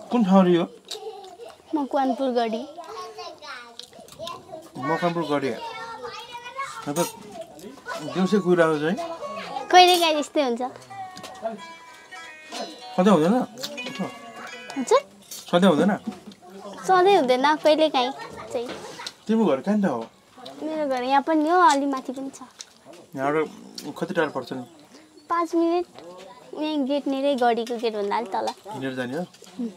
How are you? Makwampur Gadi. Makwampur Gadi. How about you? Say good hours, right? Quite a good stay on that. What are you doing? What are you doing? What are you doing? Quite a guy. Do you work? Can you? I work. I have new Ali Matipincha. You are how many person? 5 minutes. I get near Gadi to get on that tala. Near Daniel. You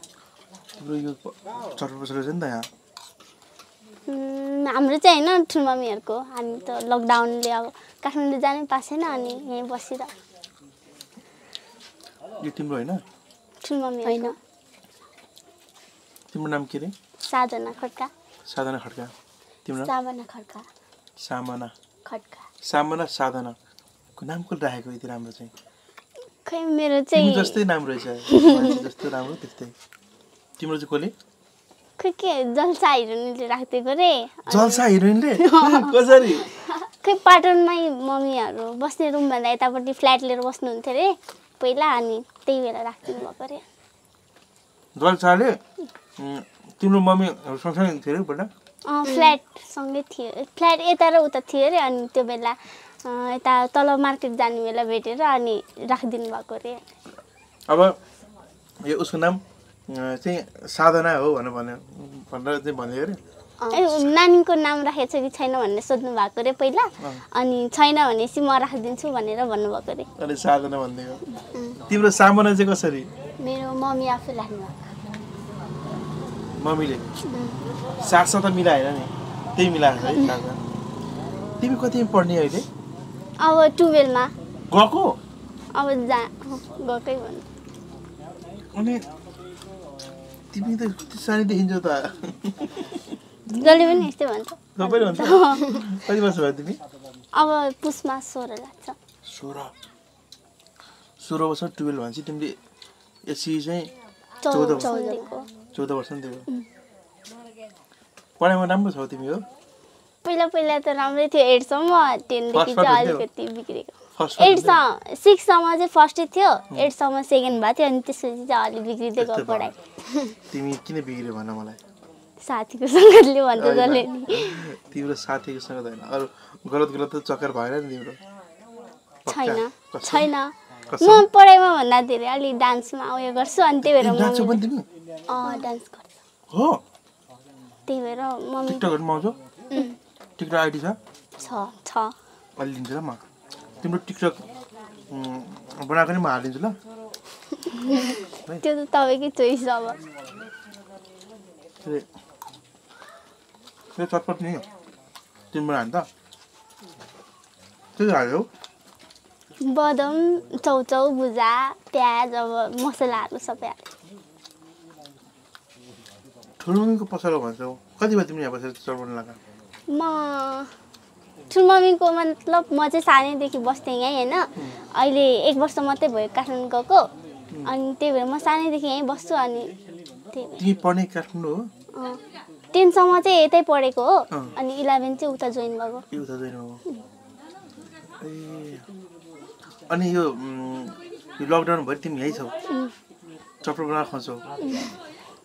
हाम्रो चाहिँ हैन ठुलो मम्मीहरुको हामी त लकडाउनले अब काठमाडौँ जानै पासेन अनि यही बसिरा यो तिम्रो हैन ठुलो मम्मी हैन तिम्रो नाम के रे साधना खड्का साधना खड्का तिम्रो साधना खड्का सामना खड्का सामना साधना को नाम कुन राखेको यति राम्रो चाहिँ खै मेरो चाहिँ जस्तै नाम रहेछ जस्तो राम्रो त्यस्तै तिम्रो चाहिँ कोले खै के जलसा हिरोइनले राखेको रे जलसा हिरोइनले कसरी खै पाटनमै मम्मीहरु बस्ने रुम भन्दा यतापट्टि फ्ल्याट लिएर बस्नु हुन्थे रे पहिला अनि त्यही बेला राख्दिनु भएको रे जलसाले तिम्रो मम्मी सँगसँगै थिए रे बडा फ्ल्याट सँगै थियो फ्ल्याट यता र उता थियो रे अनि त्यो बेला यता तल मार्केट जाने बेला भेटेर अनि राखिदिनु भएको रे अब यो उसको नाम चाहिँ साधना हो भनेर चाहिँ भन्यो रे ए नानीको नाम राखेछ कि छैन भन्ने सोध्नु भएको रे पहिला अनि छैन भनेसी म राखिदिन्छु भनेर भन्नु भएको रे अनि साधना भन्ने हो तिम्रो सामना चाहिँ कसरी मेरो मम्मी आफै लाग्नु भएको मम्मीले साथ साथ मिलाएन नि त्यही मिलाएको है साधना तिमी कतिमा पढ्ने अहिले अब 12 मा गको अब जा गकै भन अनि तिमी त सानी देखिन्छ त जले पनि यस्तै भन्छ सबै भन्छ कति वर्ष भयो तिमी अब पुसमा 16 लाग्छ 16 वर्ष 12 भन्छ तिमीले एसी चाहिँ 14 वर्ष थियो पढाइमा राम्रो छौ तिमी हो पहिला पहिला त राम्रै थियो 8 सम्म 10 देखि चाहिँ अलिकति बिग्रेको 8 सम्म 6 सम्म चाहिँ फर्स्ट थियो 8 सम्म सेकेन्ड भएको थियो अनि त्यसपछि चाहिँ अलि बिग्रिदै गयो पढाइ तिमी किन बिग्रे भन्न मलाई साथीको संगतले भन्छ जले तिम्रो साथीको संगत हैन अरु गलत गलत त चक्कर भएन नि तिम्रो छैन म पढाइमा भन्दा धेरै अलि डान्समा उयो गर्छु अनि त्यही भएर म डान्स पनि तिमी डान्स गर्छ हो त्यही भएर म टिकटकमा आउँछु टिकटक आइडी छ अलि लिन्छु ल म तिम्रो टिकटक बनाएको नि म हालिदिन्छु ल त्यो त तपाईकै चोइस अब त्यो चटपट नि तिम्रो हान्द के हाल्यौ बदम चौचौ भुजा प्याज अब मसलाहरु सबै हाल्यो ठुलुमीको पसलो भन्छौ कति बजे तिमी यहाँ बसेर चटपट लगा म ठुलुमीको मतलब म चाहिँ सानैदेखि बस्थे यही हैन अहिले 1 वर्ष मात्रै भयो काठमाडौँ गएको अनि त्यही भएर म सानै देखि यही बस्छु अनि तिमी पढ्ने काठमाडौँ हो 10 सम्म चाहिँ यतै पढेको हो अनि 11 चाहिँ उता जोइन भएको अनि यो लकडाउन भरि तिमी यही छौ चप्रो बना खन्छौ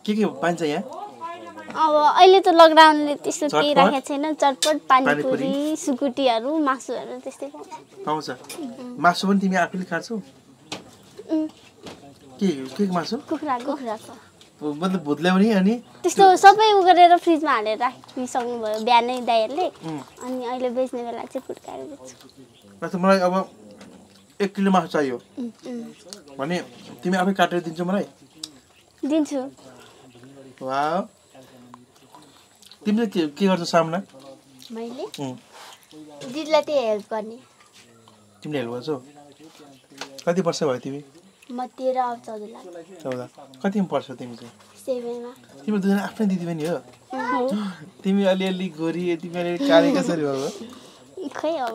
के पाइन्छ यहाँ अब अहिले त लकडाउनले त्यस्तो केही राखेको छैन चटपट पानीपुरी सुकुटीहरु मासुहरु त्यस्तै पाउँछ मासु पनि तिमी आफैले खान्छौ के मासु कुखुराको मतलब भुतल्याउने अनि त्यस्तो सबै उ गरेर फ्रिजमा हालेर राखि सक्नु भयो ब्यानै दाइहरुले अनि अहिले बेच्ने बेला चाहिँ कुटकाएर बेच्छु म त मलाई अब 1 किलो मासु चाहियो भने तिमी आफै काटेर दिन्छौ मलाई दिन्छु वाओ तिमीले के गर्छौ सामना मैले दिदीलाई त्यही हेल्प गर्ने तिमीले हेल्प गर्छौ कति वर्ष भयो तिमी म 13 अब 14 कतिमा पढ्छ तिमी चाहिँ 7 मा तिम्रो दुईजना आफ्नै दिदीबहिनी हो तिमी अलिअलि गोरी तिमी अलिअलि काली कसरी भयो खै अब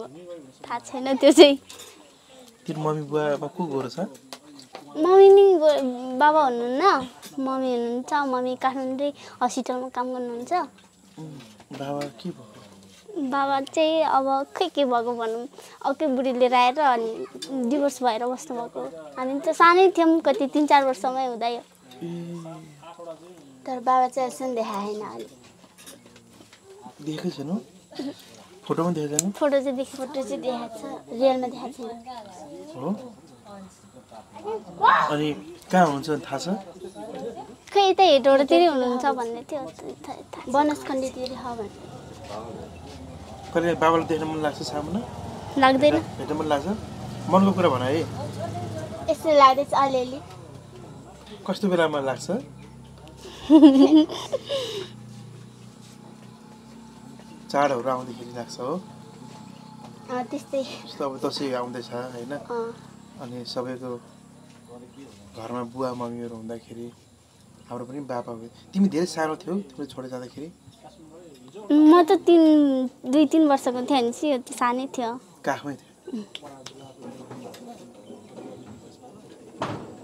थाहा छैन त्यो चाहिँ तिम्रो मम्मी बुवा को गोरो छ मम्मी नि बाबा हुनुहुन्न मम्मी हुनुहुन्छ मम्मी काठमाडौँ हस्पिटलमा काम गर्नुहुन्छ बाबा के भयो बाबा चाहिँ अब खै के भएको भनौं अके बुढी लिएर आएर अनि डिभोर्स भएर बस्नु भएको हामी त सानै थियौं कति 3-4 वर्षमै हुँदै तर बाबा चाहिँ सुन्दै हैन अनि देखेछ न फोटोमा देखेछ नि फोटो चाहिँ देखाछ रियलमा देखाछ हो अनि कहाँ हुन्छ थाहा छ खै त हेटोडा तिरी हुनुहुन्छ भन्ने थियो बनस्कन्दी तिरी हो भने कहिले बाबाले देख्न मन लाग्छ सामना लाग्दैन हेर्न मन लाग्छ मनको कुरा भन है यसले लाग्दैछ अलिअलि कस्तो बेलामा लाग्छ चाडहरु आउँदाखेरि लाग्छ हो त्यस्तै अब दशैं आउँदैछ हैन अनि सबैको घरमा बुवा मम्मीहरु हुँदाखेरि हाम्रो पनि बाबा हो तिमी धेरै सानो थियौ तिमीले छोडे जाँदाखेरि म त 2-3 वर्षको थिएँ नि सि सानै थियो काखमै थियो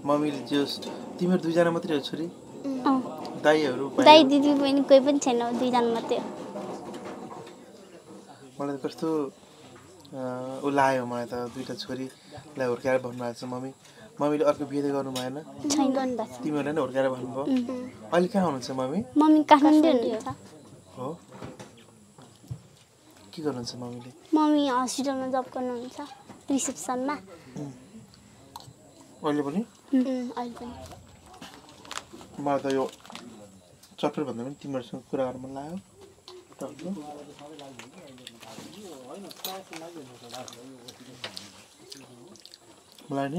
मम्मीले जस्ट तिमीहरु दुई जना मात्रै हो छोरी दाइहरु दाइ दिदी पनि कोही पनि छैन दुई जना मात्रै हो मलाई कस्तो उलायो मलाई त दुईटा छोरीलाई हुर्काएर भन्नु भएको छ मम्मी मम्मीले अर्को बिहे गर्नु भएन छैन गर्नु भएको तिमीहरुले नै हुर्काएर भन्नुभयो अहिले कहाँ हुनुहुन्छ मम्मी मम्मी काठमाडौँ हुनुहुन्छ हो के गर्नुहुन्छ मम्मीले मम्मी हस्पिटलमा जब गर्नुहुन्छ रिसेप्सनमा अहिले पनि अहिले पनि मलाई त यो चटपट भन्दा पनि तिमीहरुसँग कुरा गर्न मन लाग्यो मलाई नि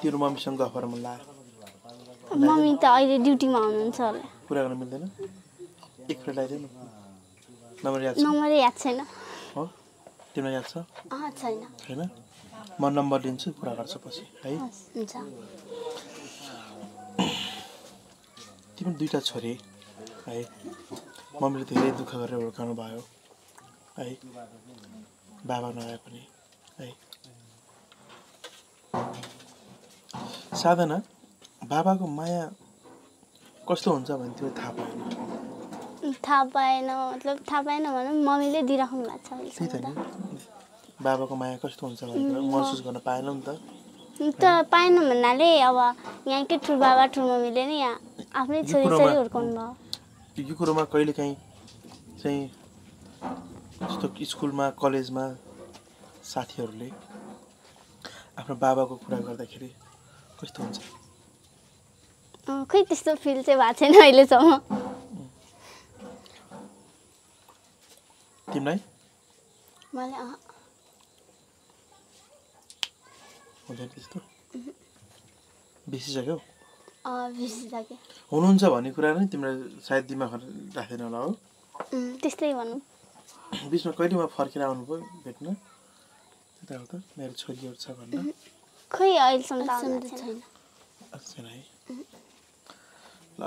तिम्रो मम्मीसँग गफ गर्न मन लाग्यो मम्मी त अहिले ड्युटीमा हुनुहुन्छ होला कुरा गर्न मिल्दैन एकपल्ट आइदेऊ न नम्बर याद छैन हो तिमीलाई याद छ छैन हैन म नम्बर दिन्छु कुरा गर्छ पछि है हुन्छ तिम्रो दुईटा छोरी है मम्मीले धेरै दुःख गरेर हुर्काउनु भयो है बाबा नआए पनि है साधना बाबाको माया कस्तो हुन्छ भन्ने त्यो थाहा पाएन मतलब थाहा पाएन भने मम्मीले दिइराख्नु भएको छ बाबाको माया कस्तो हुन्छ भनेर महसुस गर्न पाएन नि त पाएन भन्नाले अब यहाँकै ठुलो बाबा ठुलो मम्मीले नि यहाँ आफ्नै छोरीछोरी हुर्काउनु भयो यो कुरोमा कहिले काहीँ चाहिँ जस्तो स्कुलमा कलेजमा साथीहरूले आफ्नो बाबाको कुरा गर्दाखेरि कस्तो हुन्छ खै त्यस्तो फिल चाहिँ भएको छैन अहिलेसम्म तिमीलाई मलाई हुँदैन त्यस्तो बिर्सिसक्यौ बिर्सिसके हुनुहुन्छ भन्ने कुरा नै तिम्रो सायद दिमागमा राख्दैन होला हो त्यस्तै भनौँ बिचमा कहिलेमा फर्केर आउनुभयो भेट्न त्यता हो त मेरो छोरीहरू छ भन्न खै अहिलेसम्म त छैन छैन है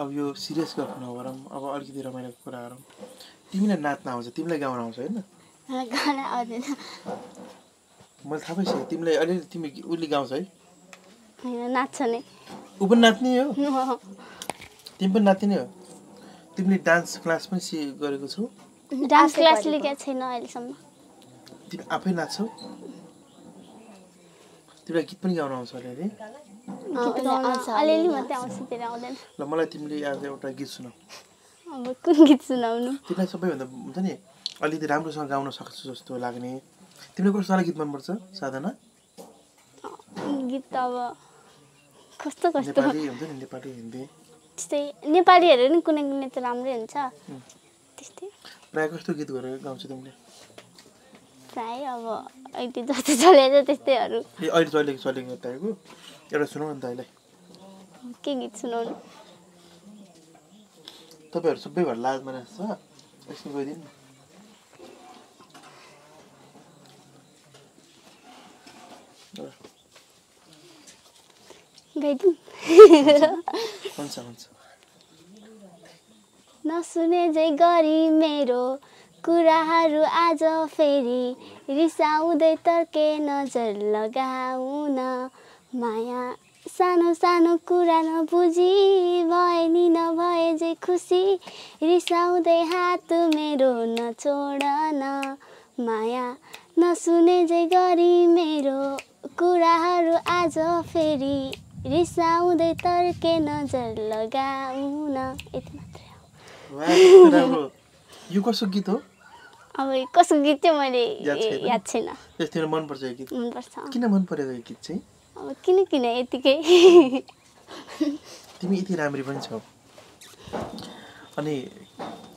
अब यो सिरियस गफ नगरौँ अब अलिकति रमाइलो कुरा गरौँ तिमीलाई नाच्न आउँछ तिमीलाई गाउन आउँछ हैन गाउन आउँदैन मलाई थाहा भइसक्यो तिमीलाई अलि तिमी उली गाउँछ है हैन नाच्छ नि उ पनि नाच्ने हो तिमी पनि नाच्ने हो तिमीले डान्स क्लास पनि गरेको छौ डान्स क्लास लिएको छैन अहिलेसम्म तिमी आफै नाच्छौ तिमीलाई गीत पनि गाउन आउँछ अरे अलिअलि मात्रै आउँछ तेरो आउँदैन ल मलाई तिमीले आज एउटा गीत सुनाऊ अब कुन गीत सुनाउनु तिमीलाई सबैभन्दा हुन्छ नि अलिकति राम्रोसँग गाउन सक्छौ जस्तो लाग्ने तिमीलाई कस्तो गीत मनपर्छ साधना गीत अब कस्तो कस्तो हुन्छ नि नेपाली हिन्दी त्यस्तै नेपालीहरू नि कुनै कुनै त राम्रै हुन्छ त्यस्तै प्राय कस्तो गीत गरेर गाउँछ तिमीले प्राय अब अहिले जस्तो चलेछ त्यस्तैहरू ए अहिले चलेको टाइपको एउटा सुनाउ न तैलाई के गीत सुनाउनु तपाईहरु सबै भर लाज मानेछ एकछिन गइदिनु नसुने जै गरी मेरो कुराहरू आज फेरि रिसाउँदै तर्के नजर लगाउन माया सानो सानो कुरा नबुझी भए नि नभए जे खुसी रिसाउँदै हात मेरो नछोड न माया नसुने जै गरी मेरो कुराहरू आज फेरि रिसाउँदै तर्के नजर लगाउन यति मात्रै हो। राम्रो। यो कसको गीत हो? अब कसको गीत चाहिँ मैले याद छैन। त्यसले मन पर्छ यो गीत? मन पर्छ। किन मन पर्यो यो गीत चाहिँ? अब किन यतिकै। तिमी यति राम्री पनि छौ। अनि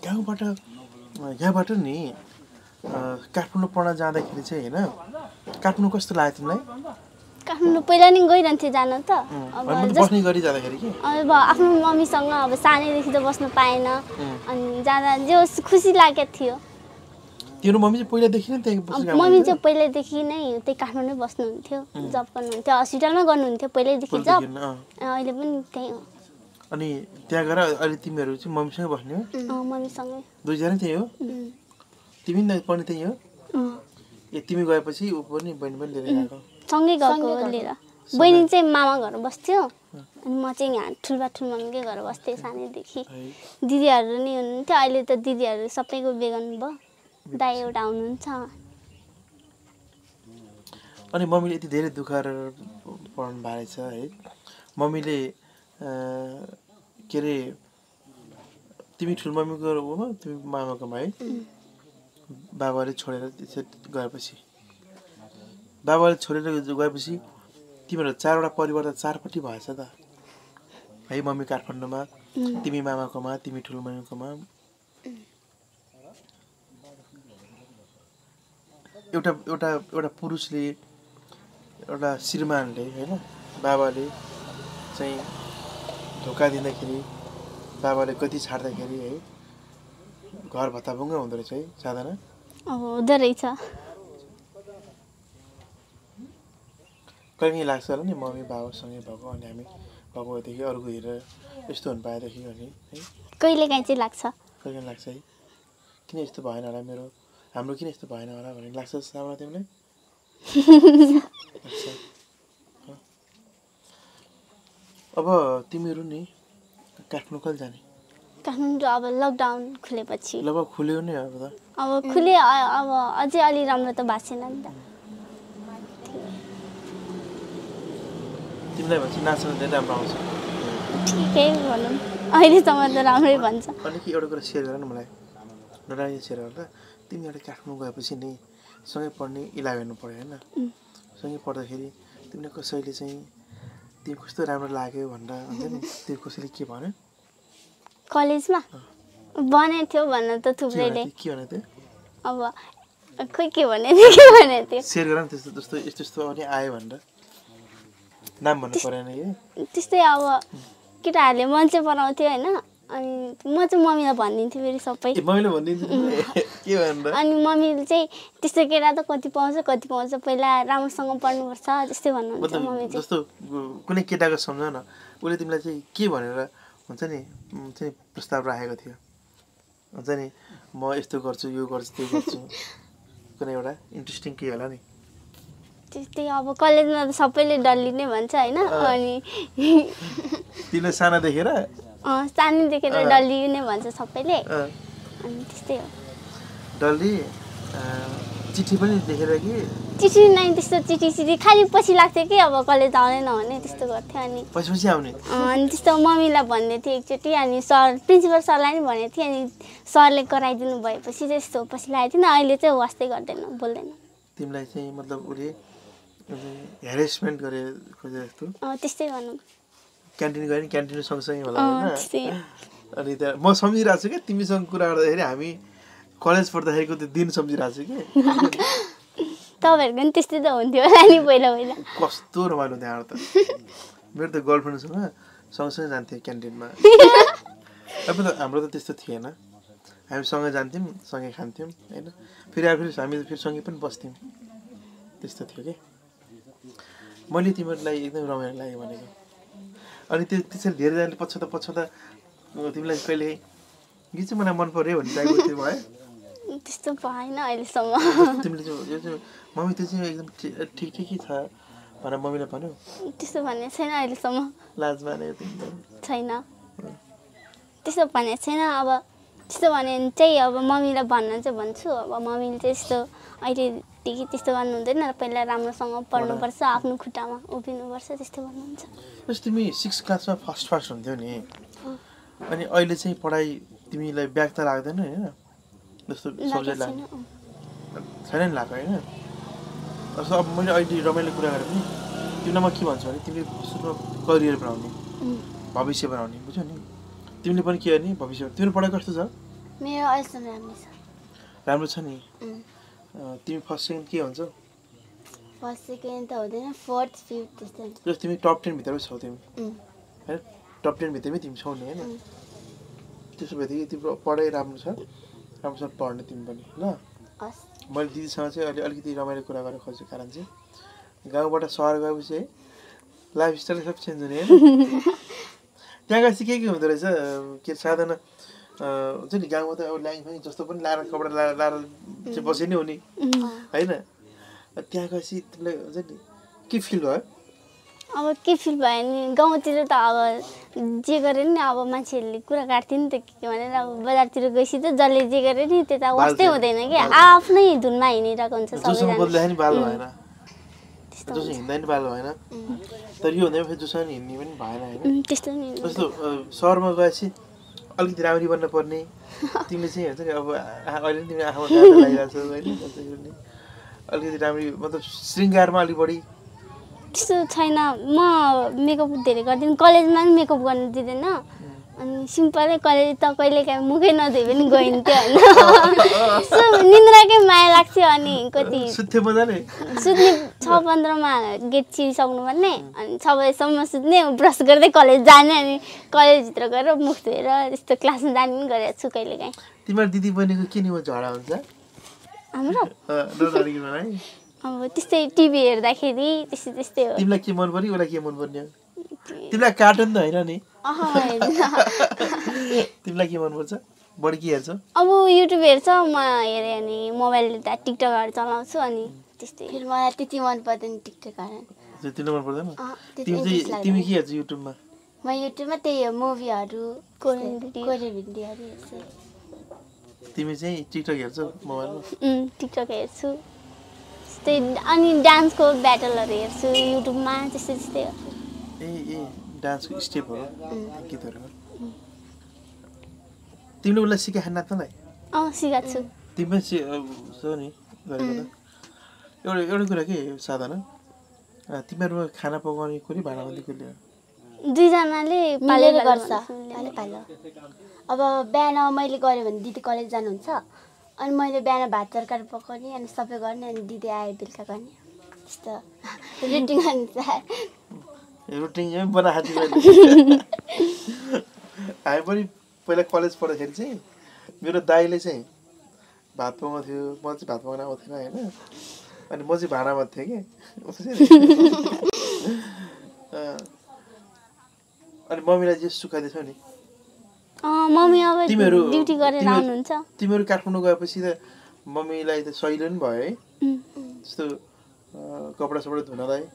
यहाँबाट नि काठमाडौँ पढ्न जाँदाखेरि चाहिँ हैन काठमाडौँ कस्तो लाग्यो तिमीलाई? काठमाडौँ पहिला नि गइरन्थे जान त अब बस्ने गरी जाँदाखेरि के अब आफ्नो मम्मीसँग अब सानैदेखि त बस्न पाएन अनि जाँदा जो खुसी लागेको थियो। तिम्रो मम्मी चाहिँ पहिलादेखि नै त्यही बस्नु गर्नु? मम्मी चाहिँ पहिलादेखि नै त्यही काठमाडौँ नै बस्नुहुन्थ्यो, जब गर्नुहुन्थ्यो, हस्पिटलमा गर्नुहुन्थ्यो पहिल्यैदेखि जब, अहिले पनि त्यही हो। अनि त्यहाँ गएर अहिले तिमीहरू चाहिँ मम्मीसँग बस्ने हो? अँ मम्मीसँगै। दुईजना त्यही हो? तिमी नै पनि त्यही हो? अँ। ए तिमी गएपछि उ पनि बहिनी पनि लिएर गएको? सँगै गएको लिएर। बहिनी चाहिँ मामा घर बस्थ्यो अनि म चाहिँ यहाँ ठुल्बा ठुल्मामकै घर बस्थेँ सानैदेखि। दिदीहरू नि हुनुहुन्थ्यो, अहिले त दिदीहरू सबैको बिहे गर्नुभयो, दाइ एउटा हुनुहुन्छ। अनि मम्मीले यति धेरै दुःख गरेर पढ्नु भएको छ है। मम्मीले के अरे तिमी ठुल्मम्मीको हो तिमी मामाकोमा है? बाबाले छोडेर गएपछि तिमीहरू चारवटा परिवार त चारपट्टि भएछ त है? मम्मी काठमाडौँमा, तिमी मामाकोमा, तिमी ठुल्मम्मीकोमा। एउटा एउटा एउटा पुरुषले, एउटा श्रीमानले हैन बाबाले चाहिँ धोका दिँदाखेरि, बाबाले कति छाड्दाखेरि है घर भत्ताभुङ्गा हुँदो रहेछ है साधना? अब हुँदो रहेछ। कहिले लाग्छ होला नि मम्मी बाबासँगै भएको अनि हामी भएकोदेखि अरूको हेरेर यस्तो हुनु पाएदेखि अनि है? कहिलेकाहीँ चाहिँ लाग्छ। कहिले लाग्छ है किन यस्तो भएन होला मेरो, हाम्रो किन यस्तो भएन होला भन्ने लाग्छ सामना तिमीलाई? अब तिमीहरू नि काठमाडौँ कहिले जाने? काठमाडौँ अब लकडाउन खुलेपछि। लगभग खुल्यो नि अब त? अब खुले, अब अझै अलि राम्रो त भएको छैन नि त। तिमीलाई भन्छ नाच्न धेरै राम्रो आउँछ? ठिकै भनौँ, अहिलेसम्म त राम्रै भन्छ। अनि के एउटा कुरा सेयर गर न मलाई, नराम्रो सेयर गर्दा तिमीहरू काठमाडौँ गएपछि नि सँगै पढ्ने इला हेर्नु पर्यो हैन? सँगै पढ्दाखेरि तिमीले कसैले चाहिँ तिमी कस्तो राम्रो लाग्यो भनेर हुन्छ नि, त्यो कसैले के भन्यो? कलेजमा भनेको थियो भन्न त थुप्रैले। के भनेको थियो? अब खोइ के भनेको थियो, के भनेको थियो? सेयर गर न त्यस्तो जस्तो यस्तो यस्तो अनि आयो भनेर। नाम भन्नु परेन कि? त्यस्तै अब केटाहरूले मन चाहिँ बनाउँथ्यो हैन अनि म चाहिँ मम्मीलाई भनिदिन्थेँ फेरि सबै। मम्मीले भनिदिन्थ्यो के भनेर? अनि मम्मीले चाहिँ त्यस्तो केटा त कति पाउँछ पहिला राम्रोसँग पढ्नुपर्छ त्यस्तै भन्नुहुन्छ मम्मी चाहिँ। जस्तो कुनै केटाको सम्झना उसले तिमीलाई चाहिँ के भनेर हुन्छ नि चाहिँ प्रस्ताव राखेको थियो हुन्छ नि, म यस्तो गर्छु यो गर्छु त्यो गर्छु, कुनै एउटा इन्ट्रेस्टिङ के होला नि? त्यस्तै अब कलेजमा त सबैले डल्ली नै भन्छ हैन अनि तिमीले साना देखेर? अँ सानै देखेर डल्ली नै भन्छ सबैले अनि त्यस्तै हो। डल्ली चिठी पनि देखेर कि? चिठी नै त्यस्तो चिठी खालि पछि लाग्थ्यो कि अब कलेज आउने नहुने त्यस्तो गर्थ्यो अनि पछि आउने अनि त्यस्तो मम्मीलाई भन्दै थिएँ एकचोटि अनि सर प्रिन्सिपल सरलाई नि भनेको थिएँ अनि सरले कराइदिनु भएपछि चाहिँ यस्तो पछि लागेको थिएन। अहिले चाहिँ वास्तै गर्दैन, बोल्दैन। तिमीलाई चाहिँ मतलब उसले हेरेसमेन्ट गरे खोजे जस्तो? अँ त्यस्तै भनौँ। क्यान्टिन गयो नि क्यान्टिन सँगसँगै होला होइन? अनि त्यहाँ म सम्झिरहेको छु कि तिमीसँग कुरा गर्दाखेरि हामी कलेज पढ्दाखेरिको त्यो दिन सम्झिरहेको छु कि। तपाईँहरूको नि त्यस्तै त हुन्थ्यो होला नि पहिला पहिला? कस्तो रमाइलो त्यहाँ त। मेरो त गर्लफ्रेन्डसँग सँगसँगै जान्थ्यो क्यान्टिनमा। अब त हाम्रो त त्यस्तो थिएन, हामी सँगै जान्थ्यौँ सँगै खान्थ्यौँ होइन? फेरि आएर हामी सँगै पनि बस्थ्यौँ, त्यस्तो थियो कि। मैले तिमीहरूलाई एकदम रमाइलो लाग्यो भनेको। अनि त्यो त्यसरी धेरै जाने पछाउँदा तिमीलाई कहिले यो चाहिँ मलाई मन पर्यो भन्ने टाइपको त्यो भयो? त्यस्तो भएन अहिलेसम्म। तिमीले यो चाहिँ मम्मी त्यो चाहिँ एकदम ठिक ठिकै छ भनेर मम्मीलाई भन्यो? त्यस्तो भनेको छैन अहिलेसम्म। लाज माने छैन, त्यस्तो भनेको छैन। अब त्यस्तो भन्यो भने चाहिँ अब मम्मीलाई भन्न चाहिँ भन्छु। अब मम्मीले चाहिँ यस्तो अहिले Tiki is the one who did not play Ramla song of Pornoversa, Nukutama, Ubiniversa is the one. Just to me, 6 class of first person, do you? When you oil say, what I mean, like back the lag, then, yeah. The subject lag. Silent lag, right? So, I'm going to do Romelu Kuragami. You know, my key ones, right? You know, career brownie. Bobby Severoni, which you need. Timlipan Kiani, Bobby Severoni. Do you know what I got to say? May I also Ramlosani. Team first second key answer. First second thousand fourth fifth distance. Just team top 10 with us. Top 10 with the team shown. This way, the Potter Ramsar Ramsar Pond Timbani. No, us. But this is also a little bit of a currency. Go what a sorrow I would say. Lifestyle have changed the name. Yagasi, there is a kid Sadhana. Jadi gang itu orang lain, justru pun larang kabar larang cepat sini oni, aina. Tiada kasi tu le, jadi kifil lah. Awak kifil bayar, gang itu tu awak, jika ni awak macam ni, kurang katin tak, mana awak bazar tu gusi tu jalan jika ni tu awak stay muda ni, awak ni dunia ini dah konsep. Justru muda ni balu aina, justru India ni balu aina. Tapi orang ni justru ni ni bayar aina. Justru ni. Justru sorma gusi. अलग दिनावरी बन्ना पड़ने तीन से हैं तो अब अलग दिन में हम कहाँ लाये जाते हैं अलग दिनावरी मतलब श्रृंगार माली बड़ी तो था ना माँ मेकअप देने का दिन कॉलेज में मेकअप करने देते ना अन्य सिंपल है कॉलेज तो कोई लेके मुझे ना दे बिन गोइंटे ना सब निंद्रा के माय लगती है अन्य कोटी सुत्ते बदले सुत्ते 6-15 माह गेट्ची सामने बने अन्य 6-7 सुत्ते ब्रश कर दे कॉलेज जाने अन्य कॉलेज जितना करो मुफ्त है रा इस तो क्लास में जाने नहीं करे अच्छु कोई लेके तुम्हारे दीदी बने को क्यों नहीं वो जा रहा तिमला कार्टन तो है ना नहीं तिमला क्या मन बोलता बड़ी क्या है तो अब वो यूट्यूब है तो मैं ये यानी मोबाइल टा टिकटॉक आर चलाऊँ तो यानी फिर मैं तीन मन पड़ते हैं टिकटॉक आर तो तीन मन पड़ते हैं ना तीन क्या है तो यूट्यूब में मैं यूट्यूब में तेरे मूवी आरू कोरियन वीडियो आरू तीन से टिकटॉक है तो मोबाइल टिकटॉक है तो अन्य डांस को बैटल आर है तो यूट्यूब में जैसे ये डांस को स्टेप हो किधर हो तीन लोग लड़की के हन्ना तो नहीं आह सीखते तीन में सी तो नहीं योर योर को लगे साधारण तीन में वो खाना पकाने को नहीं बनाने को लिया दूध जाना ले पाले कर सा पाले पालो अब बहना मायले करे बंदी तो कॉलेज जाना उनसा और मायले बहना बातेर कर पकानी और सब एक और ने दीदी आए बिल का करनी तो रेटिंग है Everything is very happy. I am very college for a healthy. We are dialing. Bathroom with you, much bathroom out there. And Mosi Banama take it. And Mommy just took this honey. Oh, Mommy, I will duty got an answer. Timur Carpunuga, I see the Mommy like the soilen boy. So, Copra supported another.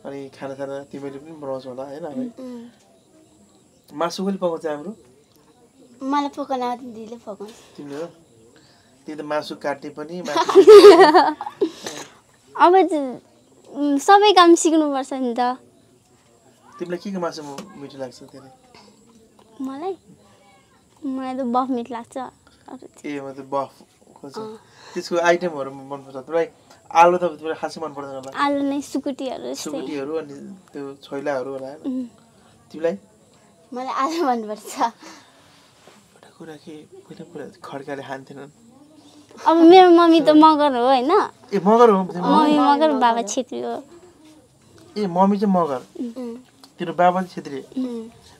अनि खाना खाना तिमीले पनि बनाउँछौ होला हैन हामी मासु पनि पकाउँछ हाम्रो मलाई पकाउन आउँदैन दिदीले पकाउँछ तिमीले तिमी त मासु काट्ने पनि अब सबै काम सिक्नु पर्छ नि त तिमीलाई के के मासु मिठो लाग्छ धेरै मलाई मलाई त बफ मिठो लाग्छ ए म त बफ खोज त्यसको आइटमहरु मन पर्छ तिमीलाई आलू तो तुम्हारे हाथ से मन पड़ता है ना आलू नहीं सुकुटी आलू अन्य तो छोइला आलू वाला है ना तुम्हारे माले आलू मन पड़ता बड़ा कुरा कि कोई ना कोई घर का ले हाथ थे ना अब मेरे मम्मी तो मगर हो है ना ये मगर हो मम्मी मगर बाबा छेत्री हो ये मम्मी जो मगर तेरे बाबा छेत्री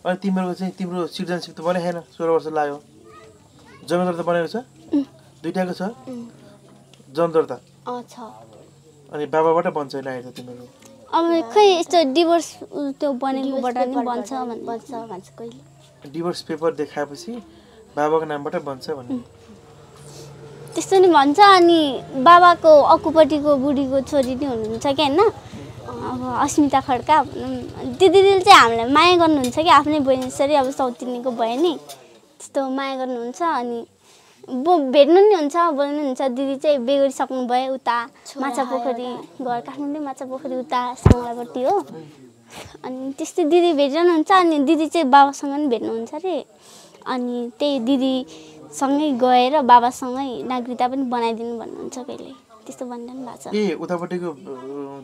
और तीमरो सीजन सिर्फ तो बने है ना 16 वर्ष लायो जमीन तो बने हो सा दूसरा का सा जमीन तो अच्छा अरे बाबा बड़ा बंचा नहीं था तीनों अब कोई इस तो डिवोर्स तो बने को बड़ा नहीं बंचा कोई डिवोर्स पेपर देखा है पसी बाबा का नाम बड़ा बंचा बने इस तो नहीं बंचा नहीं बाबा को अकुपटी को बुढ़ी को छोड़ी नहीं होने चाहिए ना अब अस्मिता खड़का दीदी दिल से आमले माये करने चाहिए आपने बहन सरे अब साउथ तीन को बहनी तो माये करने चाहिए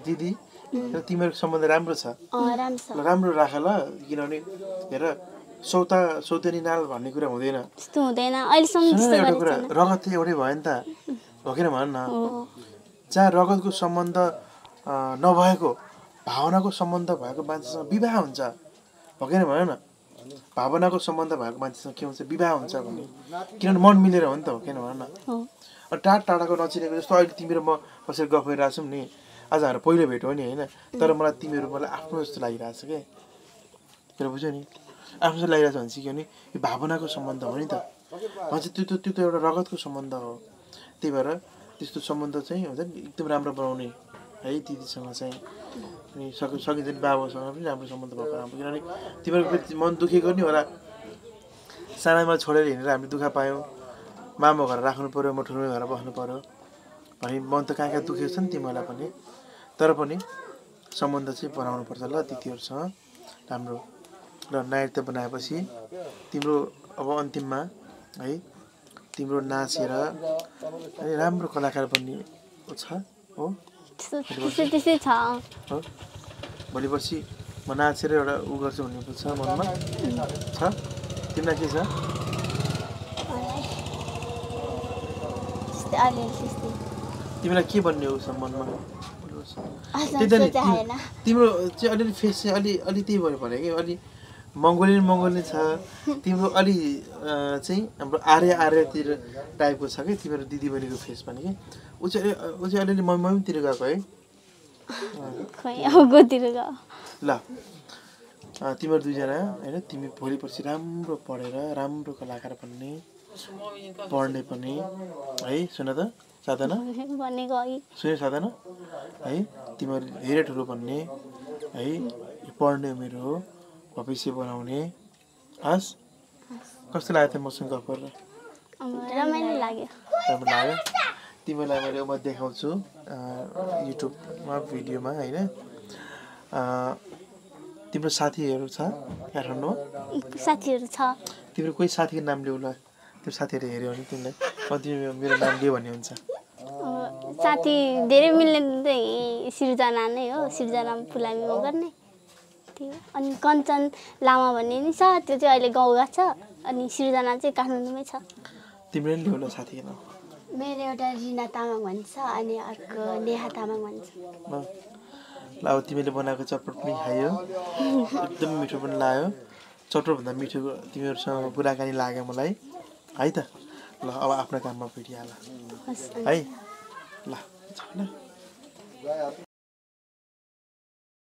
Didi, तिम्रो सम्बन्ध राम्रो छ राम्रो राखेला किनभने हेर सौतेनी नाल भन्ने कुरा हुँदैन त्यस्तो हुँदैन अहिले सम्म त्यस्तो गरेछ रगत एउटै भयो नि त भकेन भन न जहाँ रगतको सम्बन्ध नभएको भावनाको सम्बन्ध भएको मान्छेसँग विवाह हुन्छ भकेन भन न भावनाको सम्बन्ध भएको मान्छेसँग के हुन्छ विवाह हुन्छ भन्ने किनभने मन मिलेर हो नि त भकेन भन न टाढा टाढाको नचिनेको जस्तो अहिले तिम्रो म कसरी गफ गरिराछु नि आज हाम्रो पहिलो भेट हो नि हैन तर मलाई तिमीहरु मलाई आफ्नो जस्तो लागिराछ के मेरो बुझ्यो नि आफ्नो जस्तो लागिराछ भन्छ किन नि यो भावनाको सम्बन्ध हो नि त भन्छ त्यो त एउटा रगतको सम्बन्ध हो त्यही भएर त्यस्तो सम्बन्ध चाहिँ हुन्छ नि एकदम राम्रो बनाउने है दिदीसँग चाहिँ अनि सकिन्छ बाबुसँग पनि राम्रो सम्बन्ध भएको राम्रो किनभने तिम्रो मन दुखेको नि होला सानामा छोडेर हिँडेर हामी दुखा पायौ मामा घर राख्नु पर्यो म ठुलो घर बस्नु पर्यो अनि मन त काका दुखेको छ नि तिमीलाई पनि तर पनि सम्बन्ध चाहिँ बनाउनु पर्छ ल तिमीहरुसँग राम्रो र नायकता बनाएपछि तिम्रो अब अन्तिममा है तिम्रो नाचेर अनि राम्रो कलाकार बन्ने छ हो त्यस्तै छ हो भोलिपछि म नाचेर एउटा उ गर्छु भन्ने छ मनमा छ तिमीलाई के छ तिमीलाई के भन्ने हो सम्बन्धमा त्यतै तिम्रो चाहिँ अलि फेस चाहिँ अलि त्यही भएर भने के अलि मंगोलियन छ तिम्रो अलि चाहिँ हाम्रो आर्यतिर टाइपको छ के तिम्रो दिदी बहिनीको फेस पनि के उ चाहिँ अलि मम्मीतिर गएको है खै अगोतिर ग ल तिम्रो दुईजना हैन तिमी भोलि पर्सि राम्रो पढेर राम्रो कलाकार बन्ने पढ्ने पनि है सुन त साधना बनेको है सुने साधना है तिमीहरु धेरै ठुलो बन्ने है पढ्ने उमेर हो भविष्य बनाउने आस कस्तो लाग्यो त मसँग गफ गरेर रमाइलो लाग्यो तिमीलाई मैले म देखाउँछु युट्युबमा भिडियोमा हैन तिम्रो साथीहरु छ काठमाडौँ साथीहरु छ तिम्रो कुनै साथीको नाम ल्याउ ल त्यो साथीहरु हेर्यो नि तिमीलाई कति मेरो नाम लियो भन्ने हुन्छ साथी धेरै मिल्ने चाहिँ सिर्जना नै हो सिर्जना पुलामी म गर्ने त्यो अनि कञ्चन लामा भन्ने नि छ त्यो चाहिँ अहिले गाउँगा छ अनि सिर्जना चाहिँ काठमाडौँमै छ तिम्रो नि ल्याउन साथी न मेरो एउटा रिना तामाङ भन्छ अनि अर्को नेहा तामाङ भन्छ ल अब तिमीले बनाएको चटपट पनि खायो एकदम मिठो पनि लाग्यो चटपट भन्दा मिठो तिमीहरुसँग कुराकानी लाग्यो मलाई है त ल अब आफ्नो काममा भिडियो हाल है ल